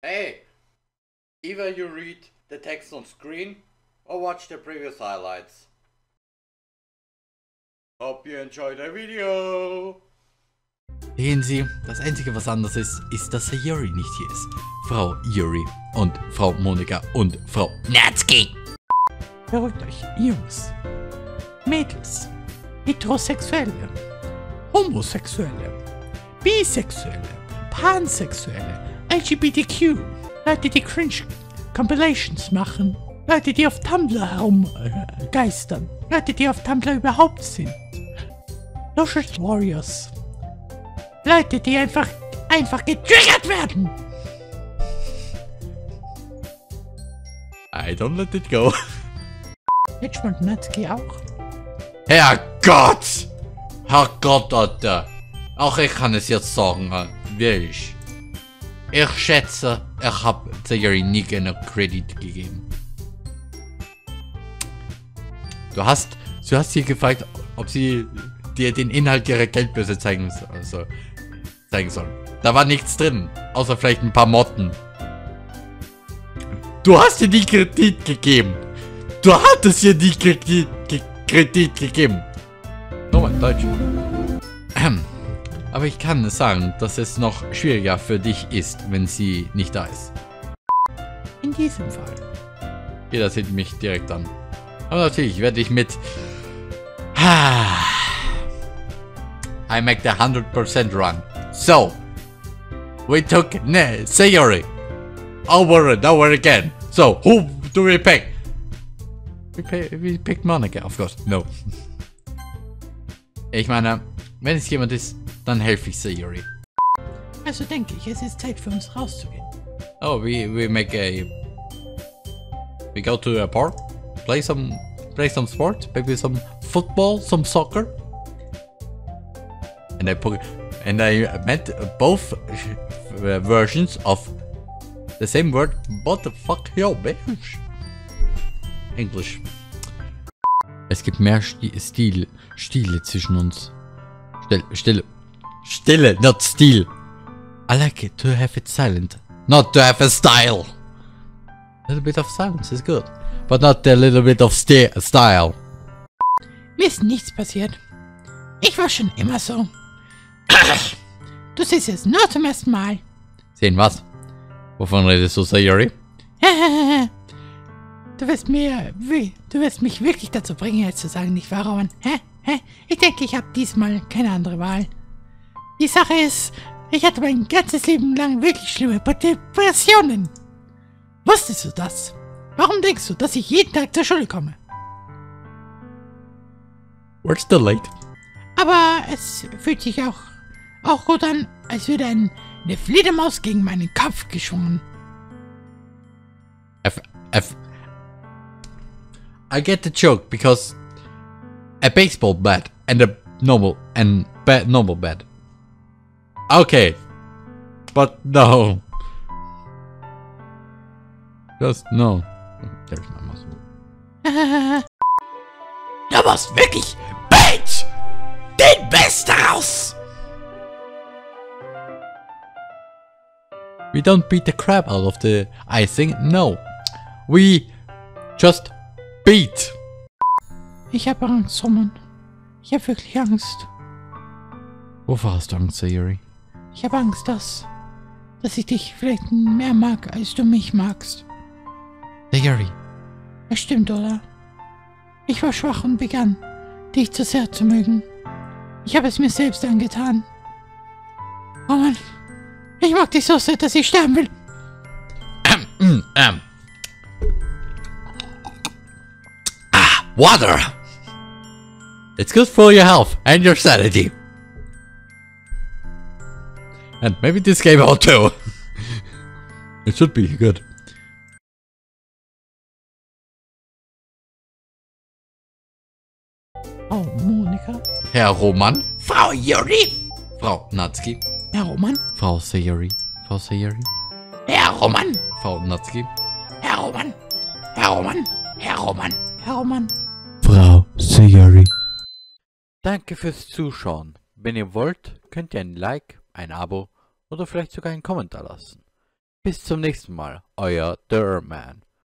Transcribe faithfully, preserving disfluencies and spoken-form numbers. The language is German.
Hey, either you read the text on screen or watch the previous highlights. Hope you enjoyed the video. Sehen Sie, das Einzige, was anders ist, ist, dass Sayori nicht hier ist. Frau Yuri und Frau Monika und Frau Natsuki. Beruhigt euch, Jungs, Mädels, Heterosexuelle, Homosexuelle, Bisexuelle, Pansexuelle, L G B T Q, Leute, die Cringe-Compilations machen, Leute, die auf Tumblr herumgeistern, äh, Leute, die auf Tumblr überhaupt sind, Social Warriors, Leute, die einfach, einfach getriggert werden. I don't let it go. Hitchmont Natsuki auch? Herrgott! Herrgott, Alter! Auch ich kann es jetzt sagen, wirklich. Ich schätze, ich habe Sayori nie genug Credit gegeben. Du hast, du hast sie gefragt, ob sie dir den Inhalt ihrer Geldbörse zeigen, also, zeigen soll. Da war nichts drin, außer vielleicht ein paar Motten. Du hast ihr nie Kredit gegeben. Du hattest ihr nie Kredit, Kredit gegeben. Nochmal Deutsch. Ähm. Aber ich kann sagen, dass es noch schwieriger für dich ist, wenn sie nicht da ist. In diesem Fall. Jeder sieht mich direkt an. Aber natürlich werde ich mit... I make the hundred percent run. So, we took ne Sayori. Over and over again. So, who do we pick? We, pay, we picked Monika, of course. No. Ich meine, wenn es jemand ist... Dann helfe ich Sayori. Also denke ich, es ist Zeit für uns rauszugehen. Oh, we, we make a... We go to a park, play some, play some sport, maybe some football, some soccer. And I, and I met both versions of the same word, what the fuck, yo, bitch. English. Es gibt mehr Stile, Stile zwischen uns. Stille, Stille. Stille, not still. I like it to have it silent, not to have a style. A little bit of silence is good, but not a little bit of style. Mir ist nichts passiert. Ich war schon immer so. Du siehst es nur zum ersten Mal. Sehen was? Wovon redest du, Sayori? Du wirst mir, du wirst mich wirklich dazu bringen, jetzt zu sagen, nicht wahr, Roman? Hä? Hä? Ich denke, ich habe diesmal keine andere Wahl. Die Sache ist, ich hatte mein ganzes Leben lang wirklich schlimme Depressionen. Wusstest du das? Warum denkst du, dass ich jeden Tag zur Schule komme? We're still late. Aber es fühlt sich auch, auch gut an, als würde ein, eine Fledermaus gegen meinen Kopf geschwungen. F, F. I get the joke, because a baseball bat and a normal, and ba normal bat. Okay, but no. Just no. There's not muscle. Du machst wirklich, Bitch, den Best raus! We don't beat the crap out of the icing, no. We just beat. Ich habe Angst, Roman. Ich habe wirklich Angst. Wovor hast du Angst, Sayori? Ich habe Angst, dass, dass ich dich vielleicht mehr mag, als du mich magst. Sayori. Das stimmt, oder? Ich war schwach und begann, dich zu sehr zu mögen. Ich habe es mir selbst angetan. Oh Mann, ich mag dich so sehr, dass ich sterben will. Ähm, ähm, ähm. Ah, water! It's good for your health and your sanity. And maybe this game out too. It should be good. Frau Monika. Herr Roman. Frau Yuri. Frau Natsuki. Herr Roman. Frau Sayori. Frau Sayori. Herr Roman. Frau Natsuki. Herr Roman. Herr Roman. Herr Roman. Herr Roman. Frau Sayori. Danke fürs Zuschauen. Wenn ihr wollt, könnt ihr ein Like, ein Abo oder vielleicht sogar einen Kommentar lassen. Bis zum nächsten Mal, euer The R-Man.